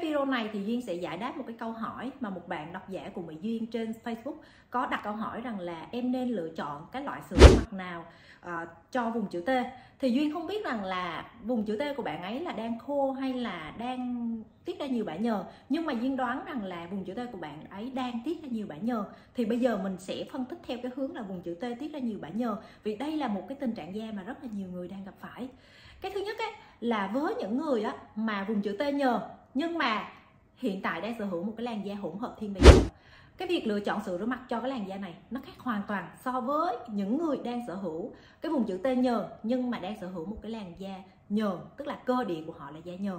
Cái video này thì Duyên sẽ giải đáp một cái câu hỏi mà một bạn độc giả của Mỹ Duyên trên Facebook có đặt câu hỏi rằng là em nên lựa chọn cái loại sữa mặt nào cho vùng chữ T. Thì Duyên không biết rằng là vùng chữ T của bạn ấy là đang khô hay là đang tiết ra nhiều bã nhờn, nhưng mà Duyên đoán rằng là vùng chữ T của bạn ấy đang tiết ra nhiều bã nhờn. Thì bây giờ mình sẽ phân tích theo cái hướng là vùng chữ T tiết ra nhiều bã nhờn, vì đây là một cái tình trạng da mà rất là nhiều người đang gặp phải. Cái thứ nhất ấy, là với những người mà vùng chữ T nhờn nhưng mà hiện tại đang sở hữu một cái làn da hỗn hợp thiên bì, cái việc lựa chọn sữa rửa mặt cho cái làn da này nó khác hoàn toàn so với những người đang sở hữu cái vùng chữ T nhờn nhưng mà đang sở hữu một cái làn da nhờn, tức là cơ địa của họ là da nhờn.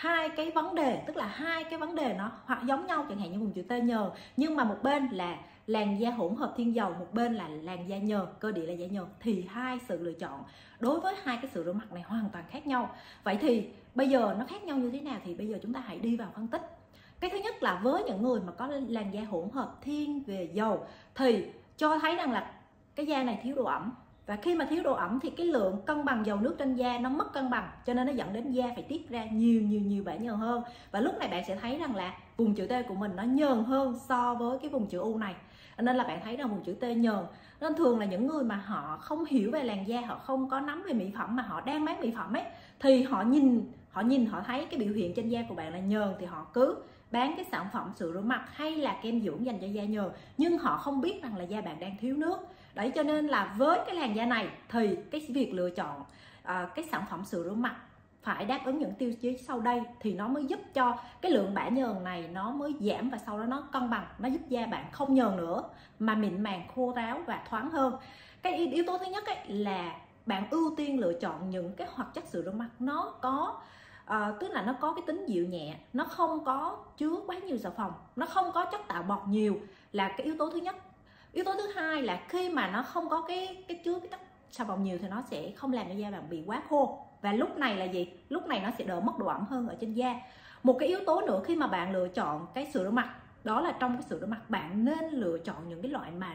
Hai cái vấn đề, tức là hai cái vấn đề nó hoặc giống nhau, chẳng hạn như vùng chữ T nhờn nhưng mà một bên là làn da hỗn hợp thiên dầu, một bên là làn da nhờn, cơ địa là da nhờn, thì hai sự lựa chọn đối với hai cái sữa rửa mặt này hoàn toàn khác nhau. Vậy thì bây giờ nó khác nhau như thế nào thì bây giờ chúng ta hãy đi vào phân tích. Cái thứ nhất là với những người mà có làn da hỗn hợp thiên về dầu thì cho thấy rằng là cái da này thiếu độ ẩm, và khi mà thiếu độ ẩm thì cái lượng cân bằng dầu nước trên da nó mất cân bằng, cho nên nó dẫn đến da phải tiết ra nhiều bã nhờn hơn. Và lúc này bạn sẽ thấy rằng là vùng chữ T của mình nó nhờn hơn so với cái vùng chữ U này, nên là bạn thấy là vùng chữ T nhờn. Nên thường là những người mà họ không hiểu về làn da, họ không có nắm về mỹ phẩm mà họ đang bán mỹ phẩm ấy, thì họ thấy cái biểu hiện trên da của bạn là nhờn thì họ cứ bán cái sản phẩm sữa rửa mặt hay là kem dưỡng dành cho da nhờn, nhưng họ không biết rằng là da bạn đang thiếu nước. Đấy, cho nên là với cái làn da này thì cái việc lựa chọn cái sản phẩm sữa rửa mặt phải đáp ứng những tiêu chí sau đây thì nó mới giúp cho cái lượng bã nhờn này nó mới giảm, và sau đó nó cân bằng, nó giúp da bạn không nhờn nữa mà mịn màng, khô ráo và thoáng hơn. Cái yếu tố thứ nhất ấy là bạn ưu tiên lựa chọn những cái hoạt chất sữa rửa mặt nó có tức là nó có cái tính dịu nhẹ, nó không có chứa quá nhiều xà phòng, nó không có chất tạo bọt nhiều, là cái yếu tố thứ nhất. Yếu tố thứ hai là khi mà nó không có cái chứa cái chất xà phòng nhiều thì nó sẽ không làm cho da bạn bị quá khô, và lúc này là gì? Lúc này nó sẽ đỡ mất độ ẩm hơn ở trên da. Một cái yếu tố nữa khi mà bạn lựa chọn cái sữa rửa mặt đó là trong cái sữa rửa mặt bạn nên lựa chọn những cái loại mà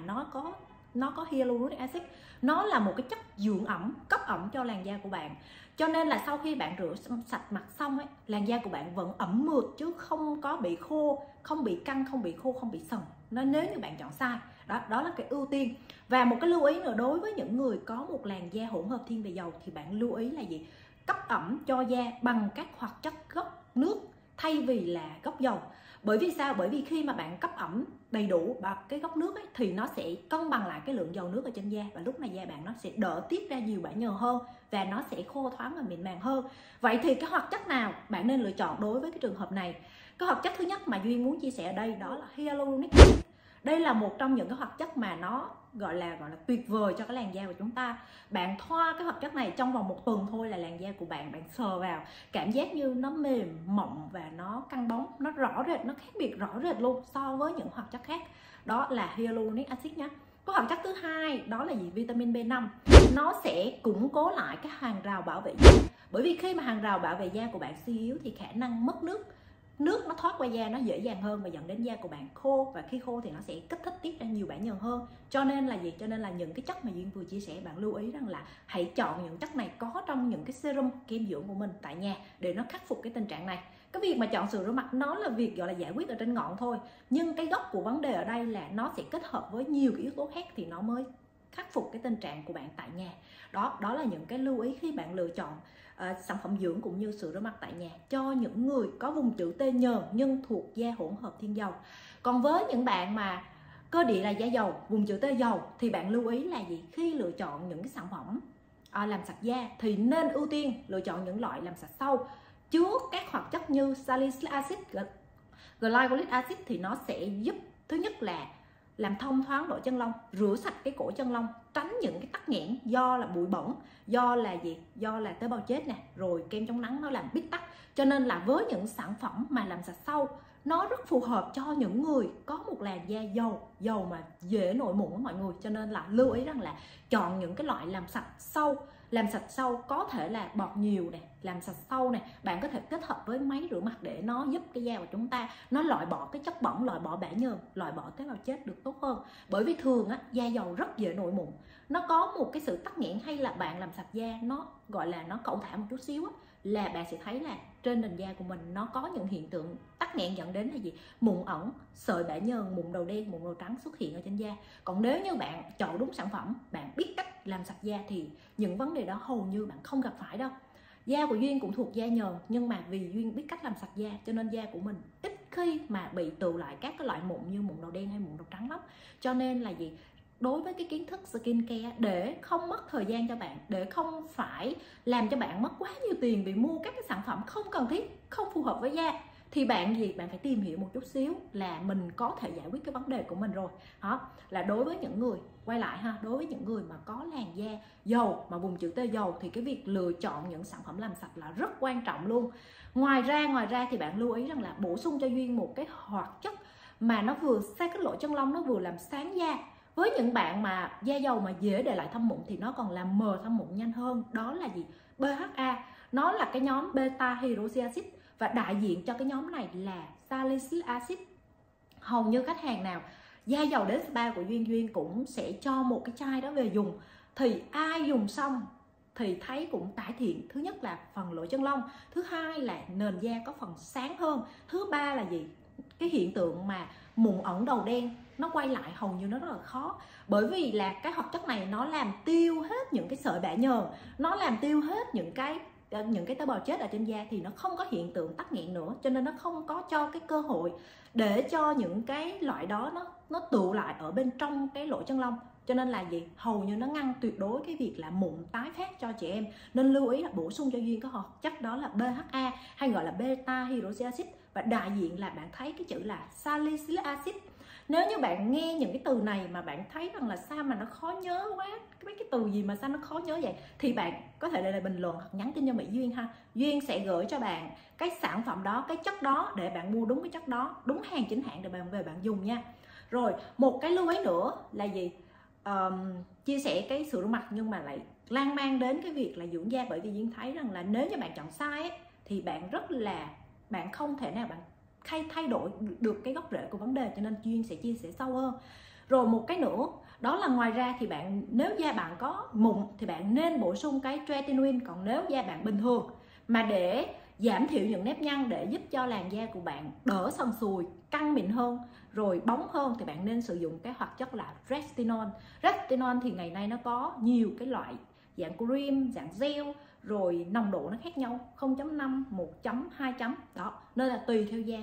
nó có hyaluronic acid, nó là một cái chất dưỡng ẩm, cấp ẩm cho làn da của bạn. Cho nên là sau khi bạn rửa sạch mặt xong ấy, làn da của bạn vẫn ẩm mượt chứ không có bị khô, không bị căng, không bị khô, không bị sần. Nên nếu như bạn chọn sai, đó là cái ưu tiên. Và một cái lưu ý nữa đối với những người có một làn da hỗn hợp thiên về dầu thì bạn lưu ý là gì? Cấp ẩm cho da bằng các hoạt chất gốc nước thay vì là gốc dầu. Bởi vì sao? Bởi vì khi mà bạn cấp ẩm đầy đủ bằng cái gốc nước ấy, thì nó sẽ cân bằng lại cái lượng dầu nước ở trên da, và lúc này da bạn nó sẽ đỡ tiết ra nhiều bã nhờn hơn và nó sẽ khô thoáng và mịn màng hơn. Vậy thì cái hoạt chất nào bạn nên lựa chọn đối với cái trường hợp này? Cái hoạt chất thứ nhất mà Duyên muốn chia sẻ ở đây đó là hyaluronic acid. Đây là một trong những cái hoạt chất mà nó gọi là tuyệt vời cho cái làn da của chúng ta. Bạn thoa cái hoạt chất này trong vòng một tuần thôi là làn da của bạn, bạn sờ vào cảm giác như nó mềm mọng và nó căng bóng, nó rõ rệt, nó khác biệt rõ rệt luôn so với những hoạt chất khác. Đó là hyaluronic acid nhé. Có hoạt chất thứ hai đó là gì? Vitamin B5. Nó sẽ củng cố lại cái hàng rào bảo vệ da. Bởi vì khi mà hàng rào bảo vệ da của bạn suy yếu thì khả năng mất nước nó thoát qua da nó dễ dàng hơn và dẫn đến da của bạn khô, và khi khô thì nó sẽ kích thích tiết ra nhiều bã nhờn hơn. Cho nên là gì? Cho nên là những cái chất mà Duyên vừa chia sẻ, bạn lưu ý rằng là hãy chọn những chất này có trong những cái serum kem dưỡng của mình tại nhà để nó khắc phục cái tình trạng này. Cái việc mà chọn sữa rửa mặt nó là việc gọi là giải quyết ở trên ngọn thôi, nhưng cái gốc của vấn đề ở đây là nó sẽ kết hợp với nhiều cái yếu tố khác thì nó mới khắc phục cái tình trạng của bạn tại nhà. Đó là những cái lưu ý khi bạn lựa chọn sản phẩm dưỡng cũng như sữa rửa mặt tại nhà cho những người có vùng chữ T nhờn nhưng thuộc da hỗn hợp thiên dầu. Còn với những bạn mà cơ địa là da dầu, vùng chữ T dầu thì bạn lưu ý là gì? Khi lựa chọn những cái sản phẩm làm sạch da thì nên ưu tiên lựa chọn những loại làm sạch sâu chứa các hoạt chất như salicylic acid, glycolic acid, thì nó sẽ giúp thứ nhất là làm thông thoáng lỗ chân lông, rửa sạch cái cổ chân lông, tránh những cái tắc nghẽn do là bụi bẩn, do là gì? Do là tế bào chết nè, rồi kem chống nắng nó làm bít tắc. Cho nên là với những sản phẩm mà làm sạch sâu nó rất phù hợp cho những người có một làn da dầu mà dễ nổi mụn với mọi người. Cho nên là lưu ý rằng là chọn những cái loại làm sạch sâu có thể là bọt nhiều nè, làm sạch sâu nè, bạn có thể kết hợp với máy rửa mặt để nó giúp cái da của chúng ta nó loại bỏ cái chất bẩn, loại bỏ bã nhờn, loại bỏ tế bào chết được tốt hơn. Bởi vì thường á, da dầu rất dễ nổi mụn, nó có một cái sự tắc nghẽn hay là bạn làm sạch da nó gọi là nó cẩu thả một chút xíu á, là bạn sẽ thấy là trên nền da của mình nó có những hiện tượng tắc nghẽn dẫn đến là gì? Mụn ẩn, sợi bã nhờn, mụn đầu đen, mụn đầu trắng xuất hiện ở trên da. Còn nếu như bạn chọn đúng sản phẩm, bạn biết cách làm sạch da thì những vấn đề đó hầu như bạn không gặp phải đâu. Da của Duyên cũng thuộc da nhờn, nhưng mà vì Duyên biết cách làm sạch da cho nên da của mình ít khi mà bị tụ lại các cái loại mụn như mụn đầu đen hay mụn đầu trắng lắm. Cho nên là gì? Đối với cái kiến thức skincare, để không mất thời gian cho bạn, để không phải làm cho bạn mất quá nhiều tiền vì mua các cái sản phẩm không cần thiết, không phù hợp với da, thì bạn gì? Bạn phải tìm hiểu một chút xíu là mình có thể giải quyết cái vấn đề của mình rồi. Đó là đối với những người, quay lại ha, đối với những người mà có làn da dầu, mà vùng chữ T dầu, thì cái việc lựa chọn những sản phẩm làm sạch là rất quan trọng luôn. Ngoài ra thì bạn lưu ý rằng là bổ sung cho Duyên một cái hoạt chất mà nó vừa sát cái lỗ chân lông, nó vừa làm sáng da. Với những bạn mà da dầu mà dễ để lại thâm mụn thì nó còn làm mờ thâm mụn nhanh hơn. Đó là gì? BHA. Nó là cái nhóm beta hydroxy acid và đại diện cho cái nhóm này là salicylic acid. Hầu như khách hàng nào da dầu đến spa của Duyên cũng sẽ cho một cái chai đó về dùng. Thì ai dùng xong thì thấy cũng cải thiện, thứ nhất là phần lỗ chân lông, thứ hai là nền da có phần sáng hơn, thứ ba là gì? Cái hiện tượng mà mụn ẩn đầu đen nó quay lại hầu như nó rất là khó, bởi vì là cái hoạt chất này nó làm tiêu hết những cái sợi bã nhờn, nó làm tiêu hết những cái tế bào chết ở trên da, thì nó không có hiện tượng tắc nghẽn nữa, cho nên nó không có cho cái cơ hội để cho những cái loại đó nó tụ lại ở bên trong cái lỗ chân lông. Cho nên là gì? Hầu như nó ngăn tuyệt đối cái việc là mụn tái phát cho trẻ em. Nên lưu ý là bổ sung cho Duyên có hoạt chất đó là BHA, hay gọi là beta hydroxy acid, và đại diện là bạn thấy cái chữ là salicylic acid. Nếu như bạn nghe những cái từ này mà bạn thấy rằng là sao mà nó khó nhớ quá, mấy cái từ gì mà sao nó khó nhớ vậy, thì bạn có thể để lại bình luận hoặc nhắn tin cho Mỹ Duyên ha. Duyên sẽ gửi cho bạn cái sản phẩm đó, cái chất đó, để bạn mua đúng cái chất đó, đúng hàng chính hãng để bạn về bạn dùng nha. Rồi, một cái lưu ý nữa là gì? Chia sẻ cái sữa rửa mặt nhưng mà lại lan man đến cái việc là dưỡng da, bởi vì Duyên thấy rằng là nếu như bạn chọn sai ấy, thì bạn không thể nào bạn thay đổi được cái gốc rễ của vấn đề, cho nên Duyên sẽ chia sẻ sâu hơn. Rồi một cái nữa đó là ngoài ra thì nếu da bạn có mụn thì bạn nên bổ sung cái tretinoin, còn nếu da bạn bình thường mà để giảm thiểu những nếp nhăn, để giúp cho làn da của bạn đỡ sần sùi, căng mịn hơn, rồi bóng hơn, thì bạn nên sử dụng cái hoạt chất là retinol. Retinol thì ngày nay nó có nhiều cái loại, dạng cream, dạng gel, rồi nồng độ nó khác nhau, 0.5, 1.0, 2.0 đó. Nên là tùy theo da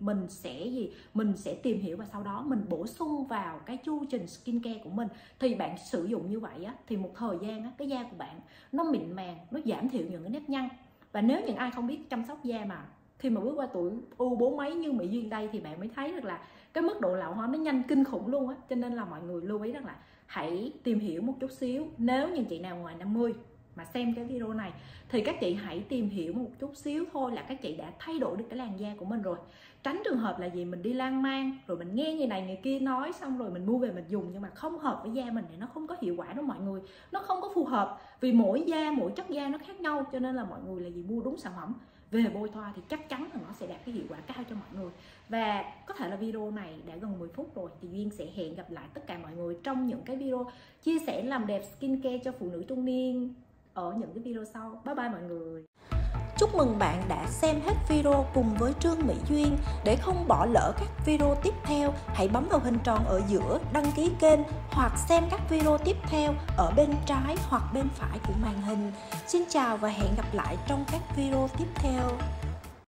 mình sẽ tìm hiểu và sau đó mình bổ sung vào cái chu trình skincare của mình. Thì bạn sử dụng như vậy á, thì một thời gian á, cái da của bạn nó mịn màng, nó giảm thiểu những cái nếp nhăn. Và nếu những ai không biết chăm sóc da mà khi mà bước qua tuổi U4 mấy như Mỹ Duyên đây, thì bạn mới thấy được là cái mức độ lão hóa nó nhanh kinh khủng luôn á. Cho nên là mọi người lưu ý rằng là hãy tìm hiểu một chút xíu. Nếu những chị nào ngoài 50 mà xem cái video này thì các chị hãy tìm hiểu một chút xíu thôi là các chị đã thay đổi được cái làn da của mình rồi. Tránh trường hợp là gì? Mình đi lang mang rồi mình nghe người này người kia nói xong rồi mình mua về mình dùng nhưng mà không hợp với da mình thì nó không có hiệu quả đâu mọi người. Nó không có phù hợp vì mỗi da, mỗi chất da nó khác nhau, cho nên là mọi người là gì? Mua đúng sản phẩm về bôi thoa thì chắc chắn là nó sẽ đạt cái hiệu quả cao cho mọi người. Và có thể là video này đã gần 10 phút rồi, thì Duyên sẽ hẹn gặp lại tất cả mọi người trong những cái video chia sẻ làm đẹp skincare cho phụ nữ trung niên ở những cái video sau. Bye bye mọi người. Chúc mừng bạn đã xem hết video cùng với Trương Mỹ Duyên. Để không bỏ lỡ các video tiếp theo, hãy bấm vào hình tròn ở giữa đăng ký kênh hoặc xem các video tiếp theo ở bên trái hoặc bên phải của màn hình. Xin chào và hẹn gặp lại trong các video tiếp theo.